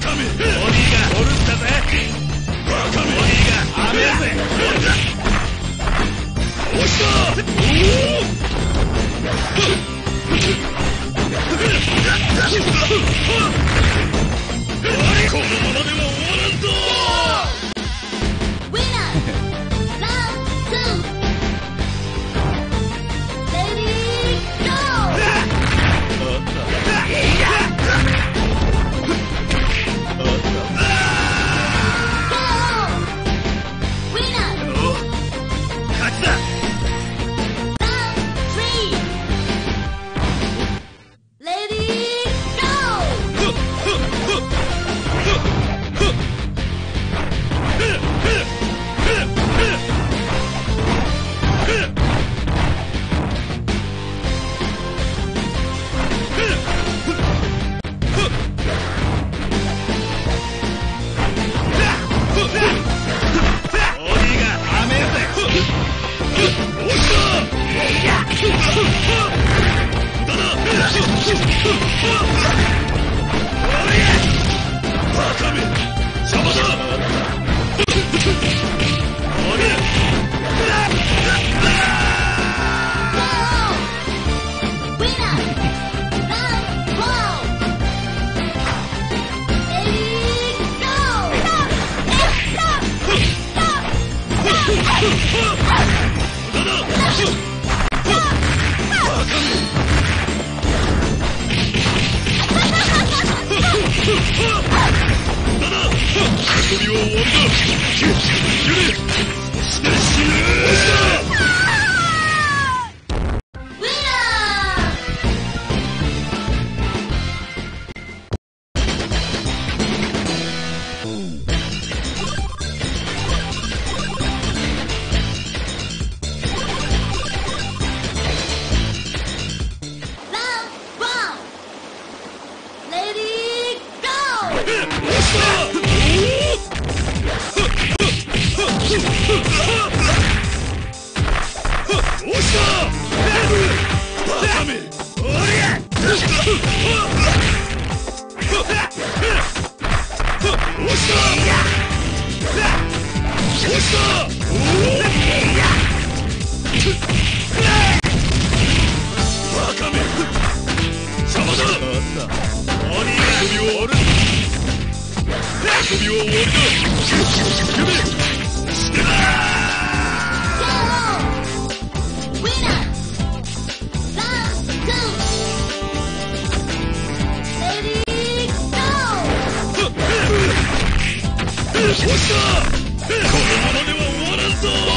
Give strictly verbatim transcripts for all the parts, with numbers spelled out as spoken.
このままでは終わらんぞ。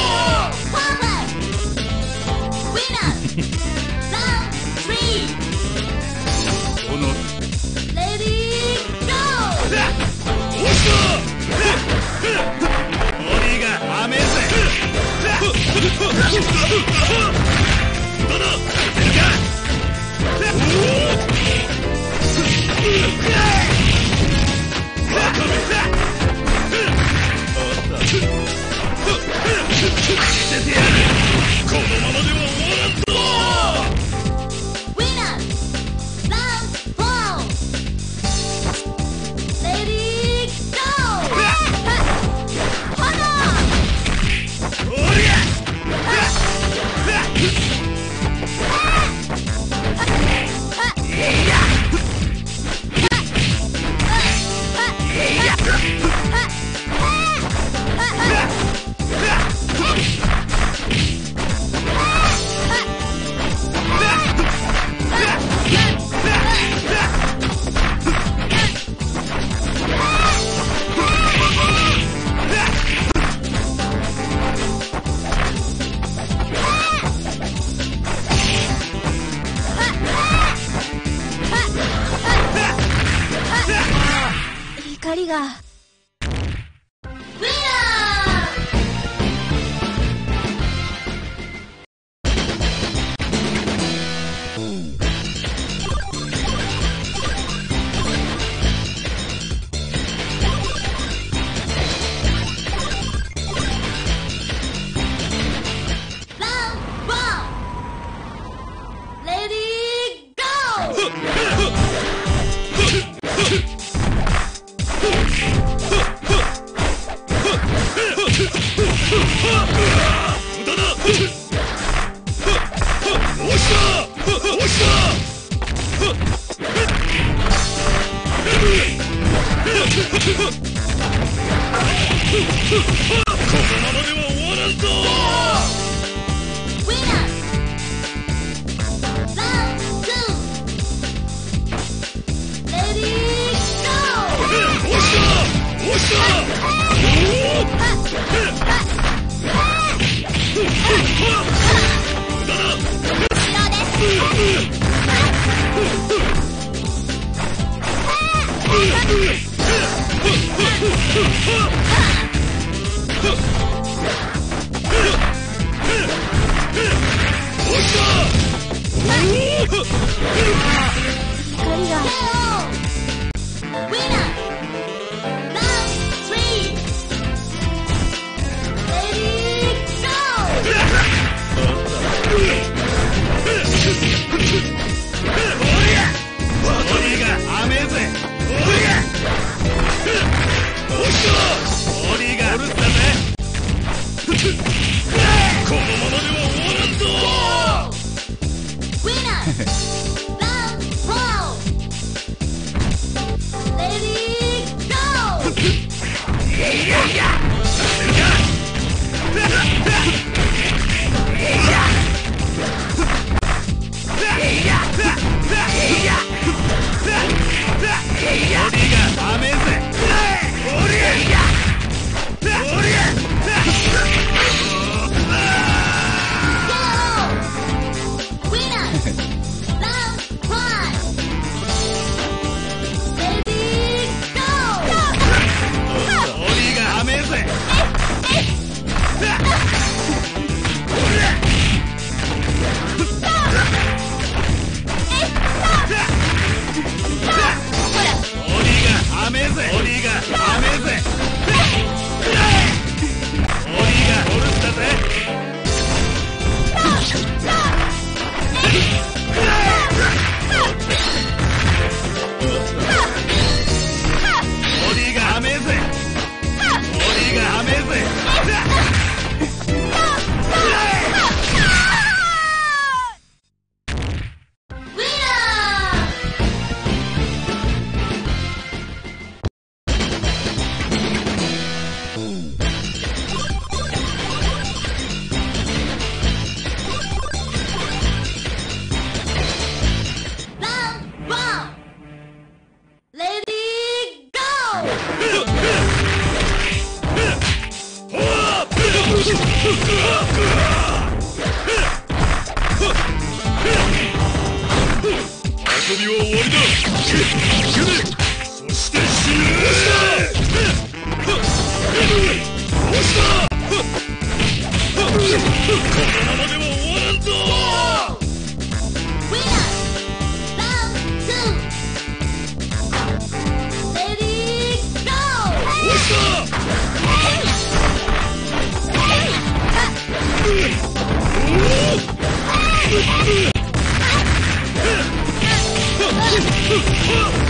Huh!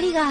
ふたりが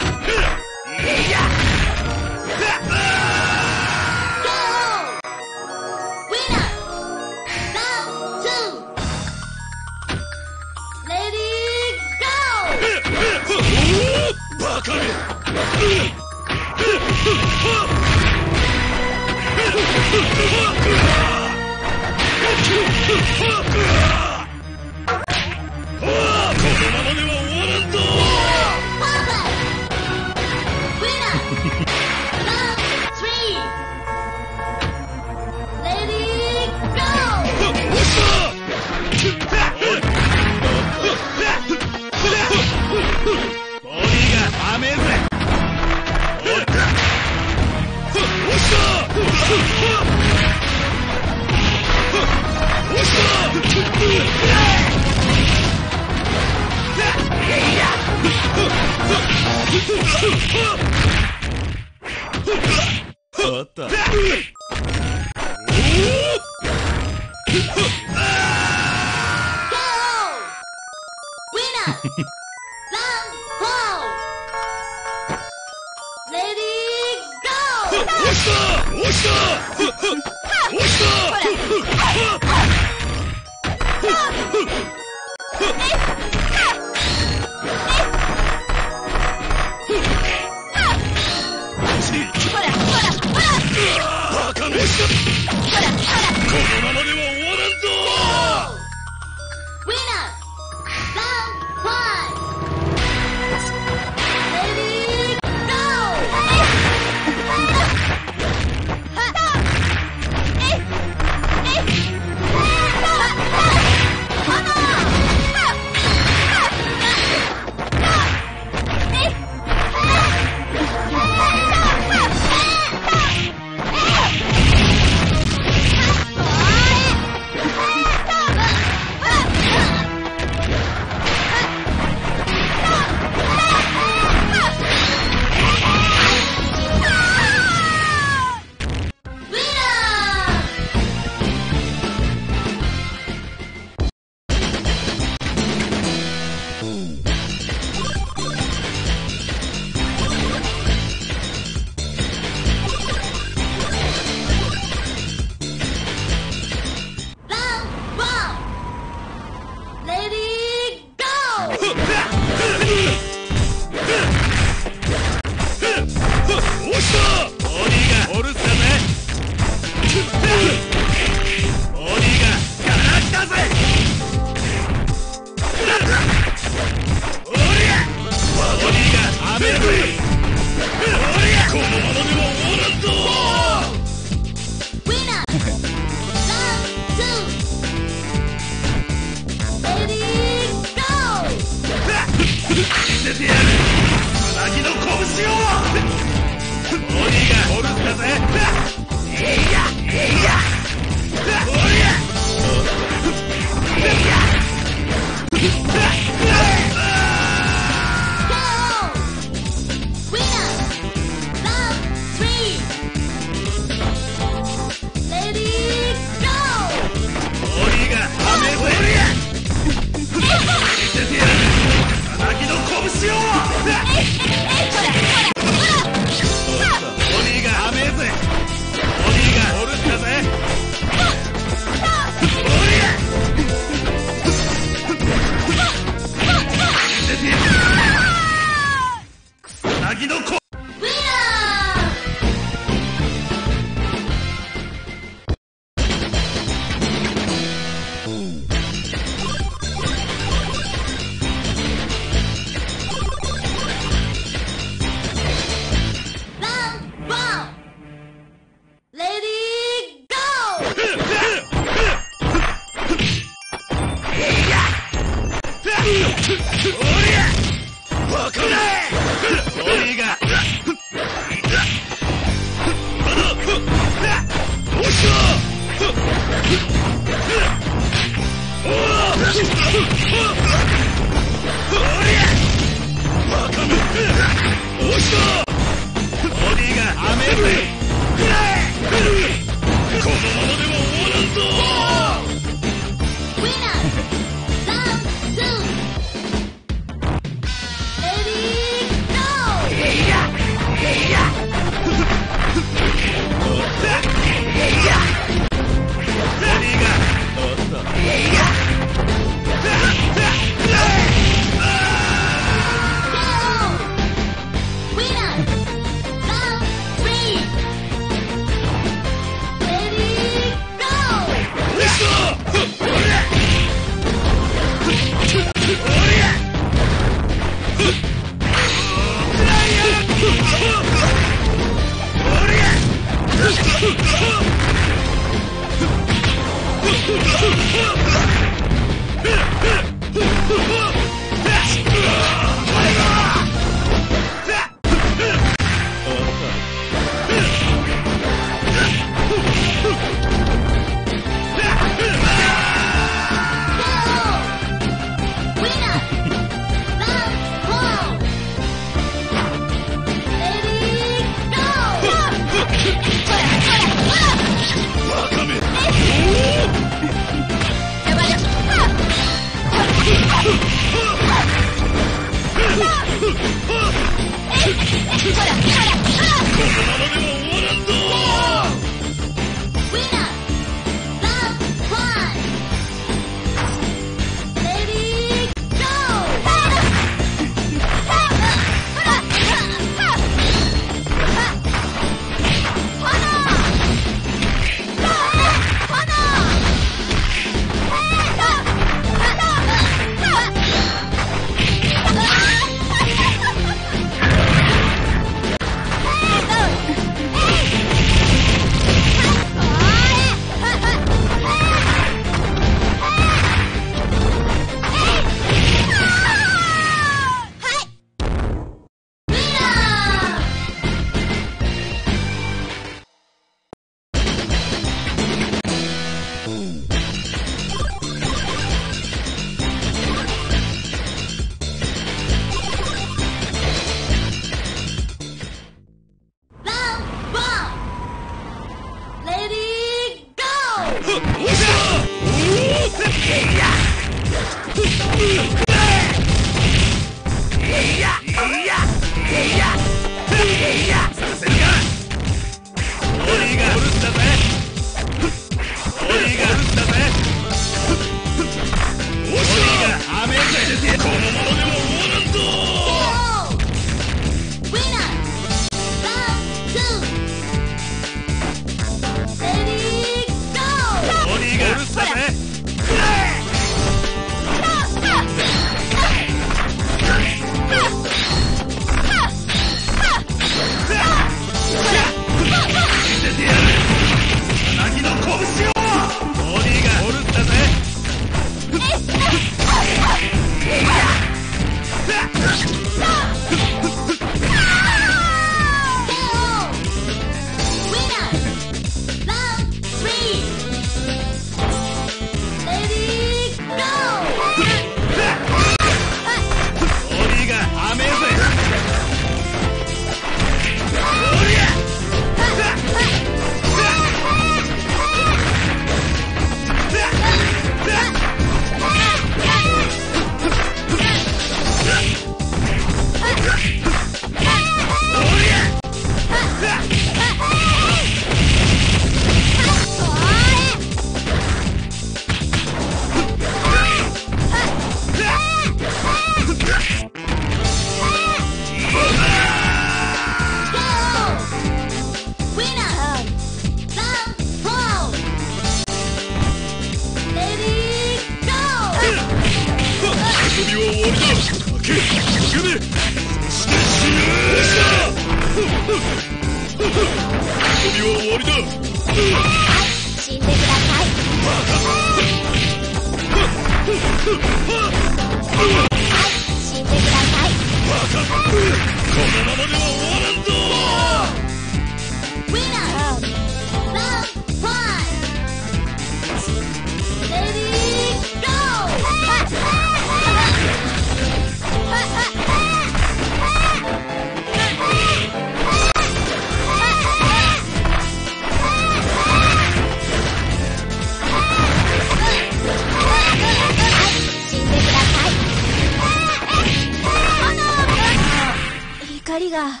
光が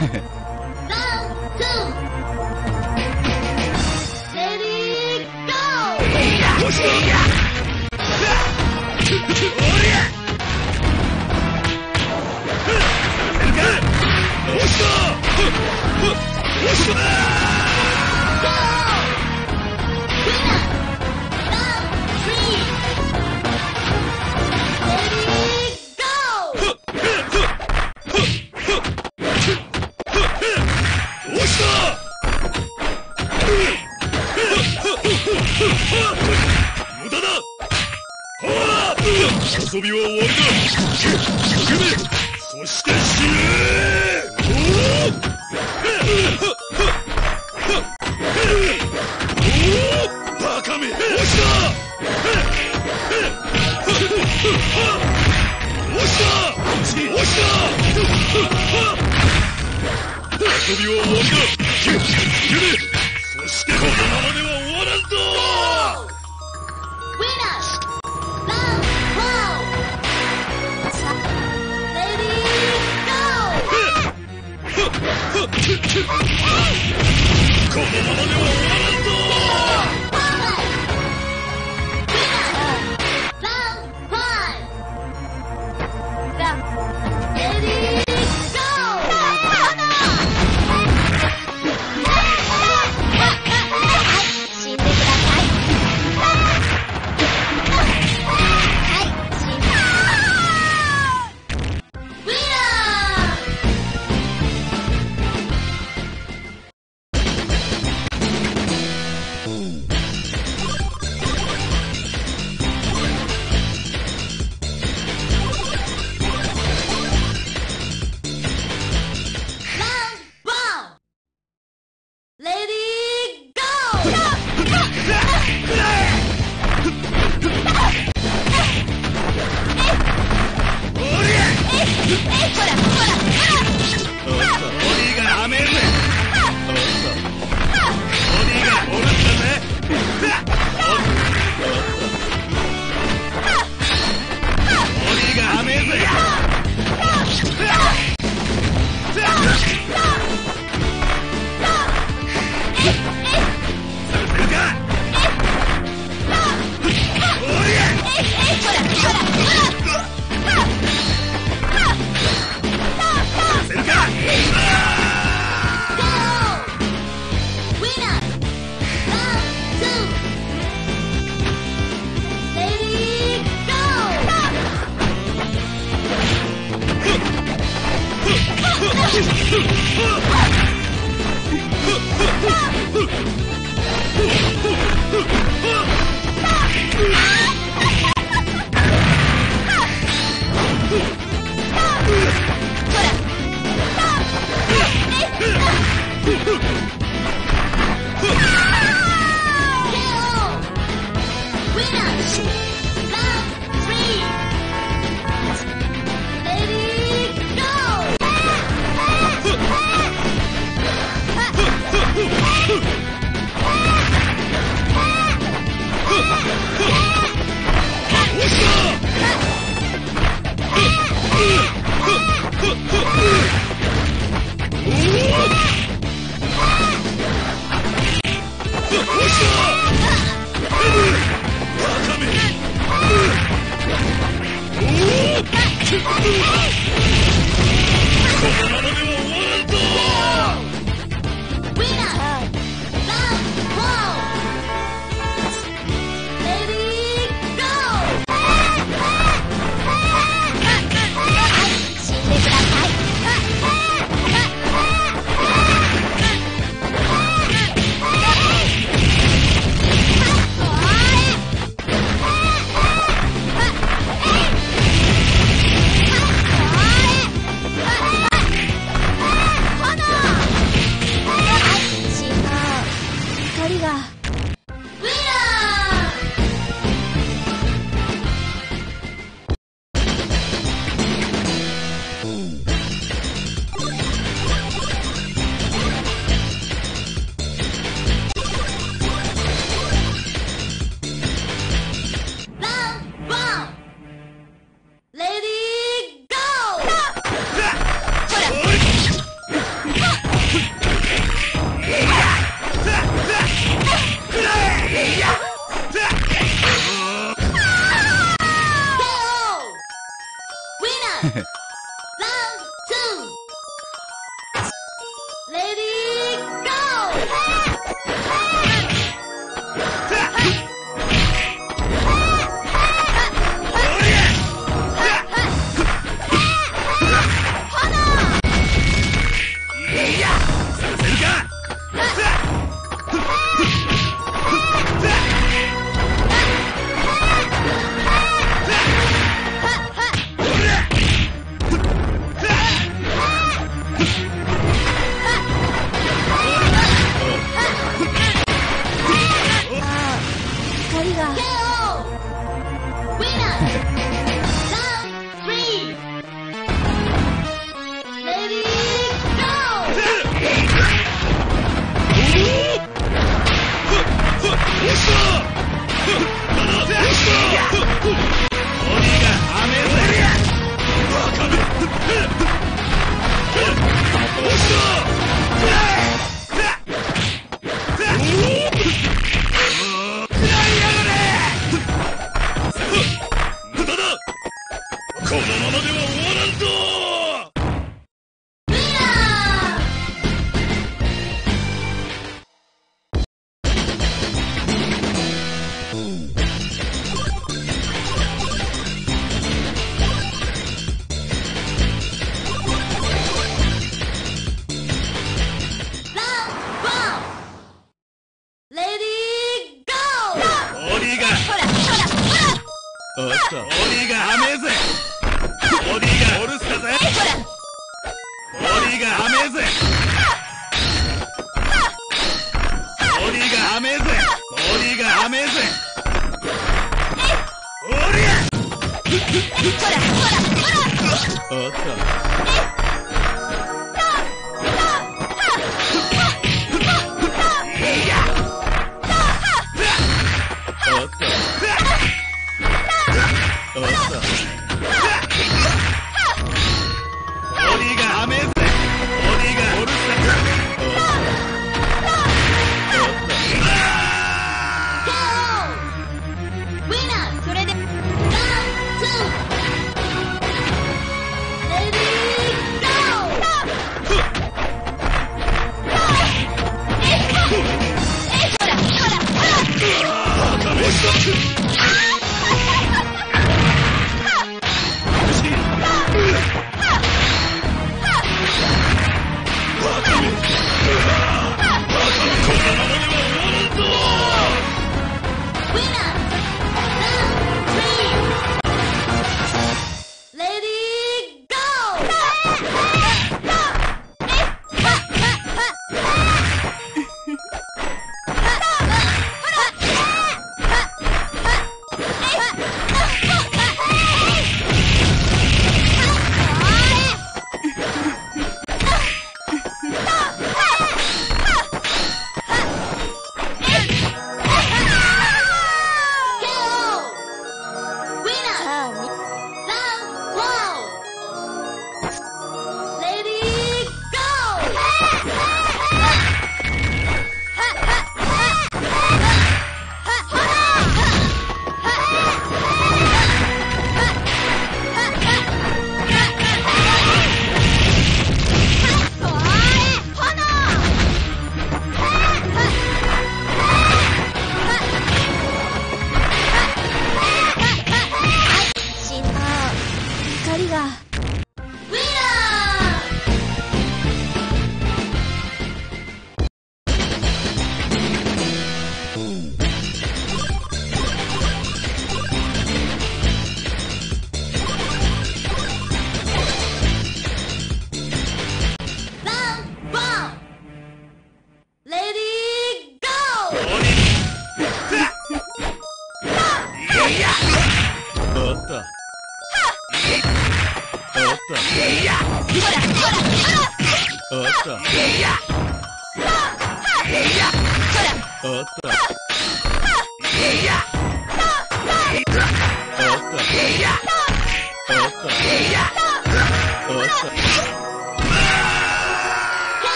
遊びは終わりだ。そして死ね。バカめ。押した。押した。遊びは終わりだ。そしてこのままでは終わらんぞ。このままでは終わらんぞ。死んでください。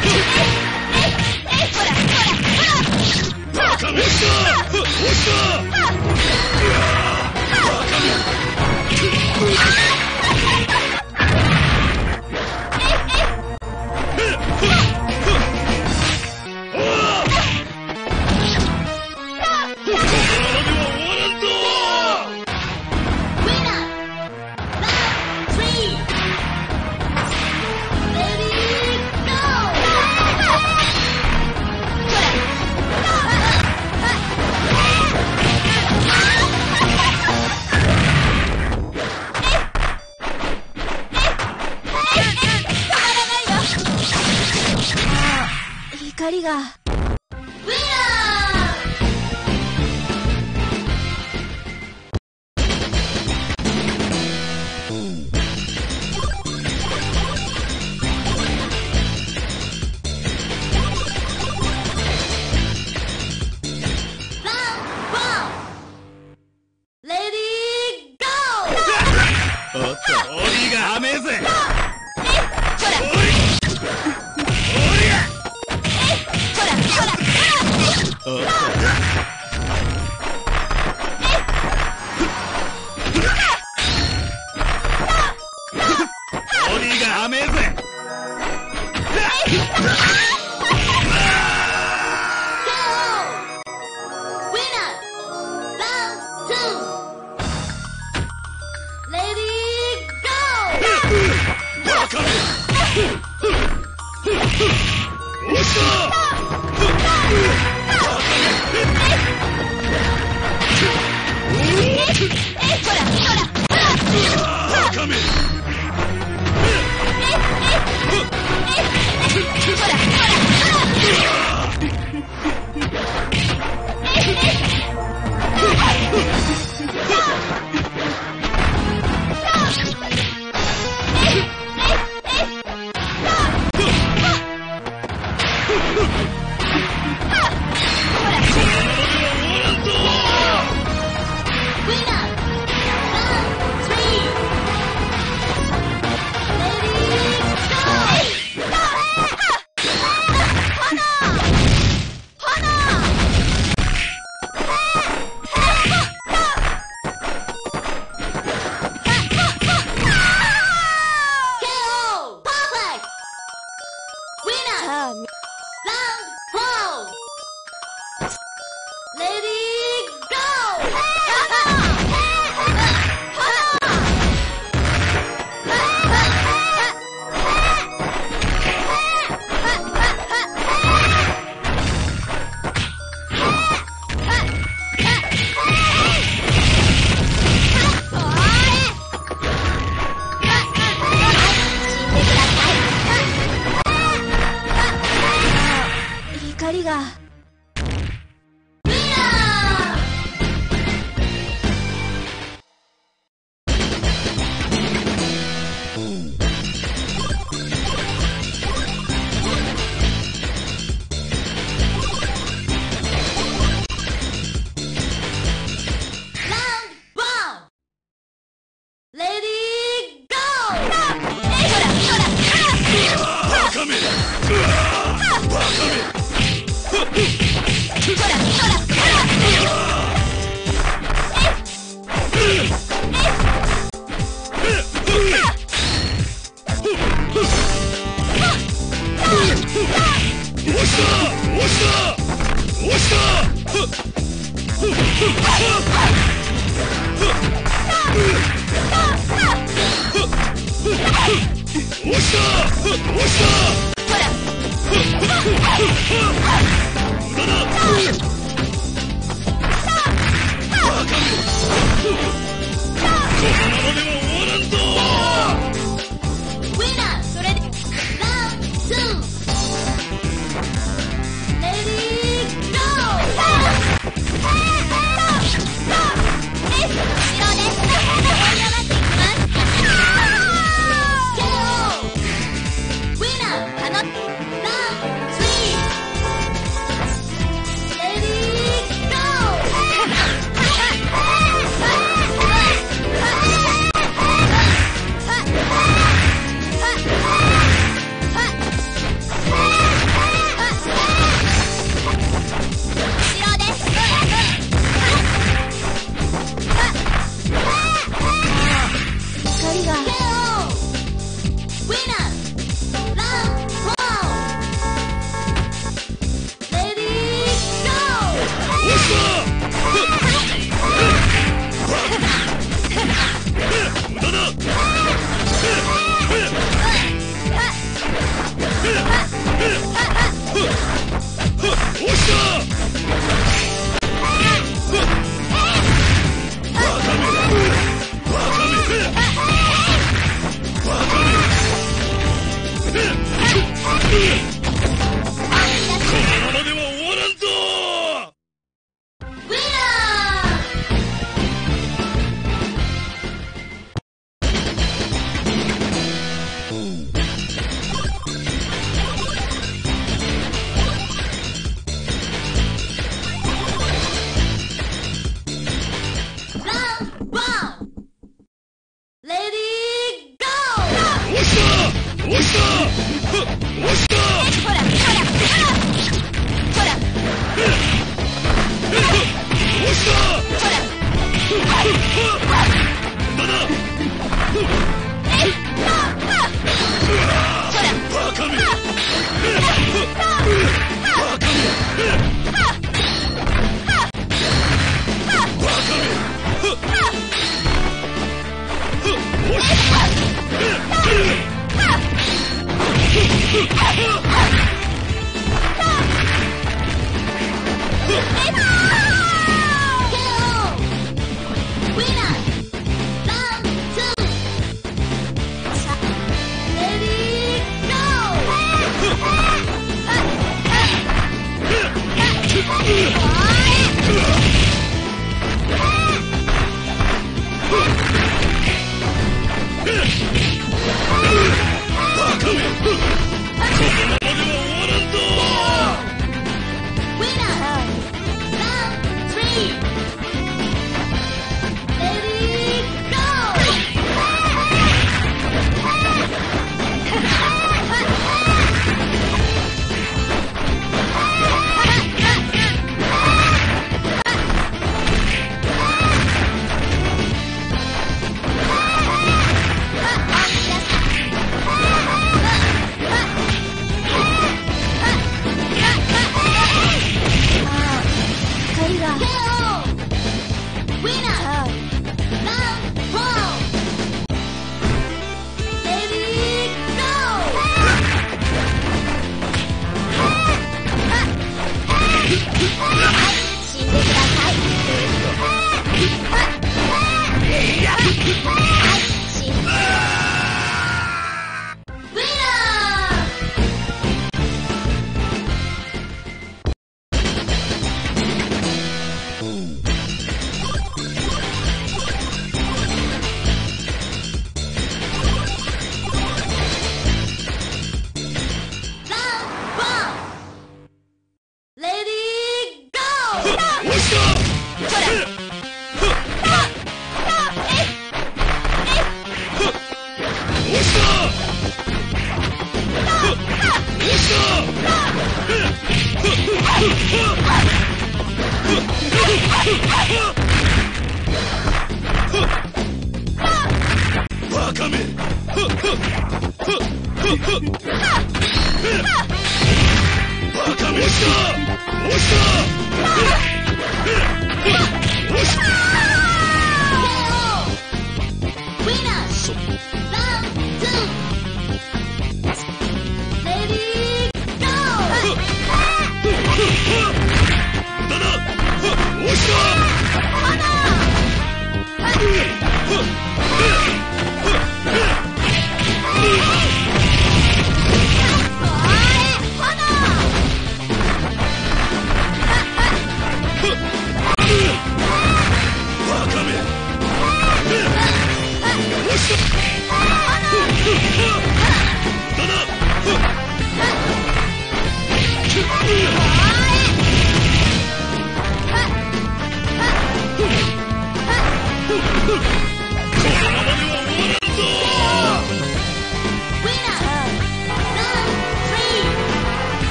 Go! 光がウィナー。レディーゴー。おっと、オリが甘えぜ。ステッシュ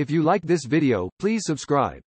If you like this video, please subscribe.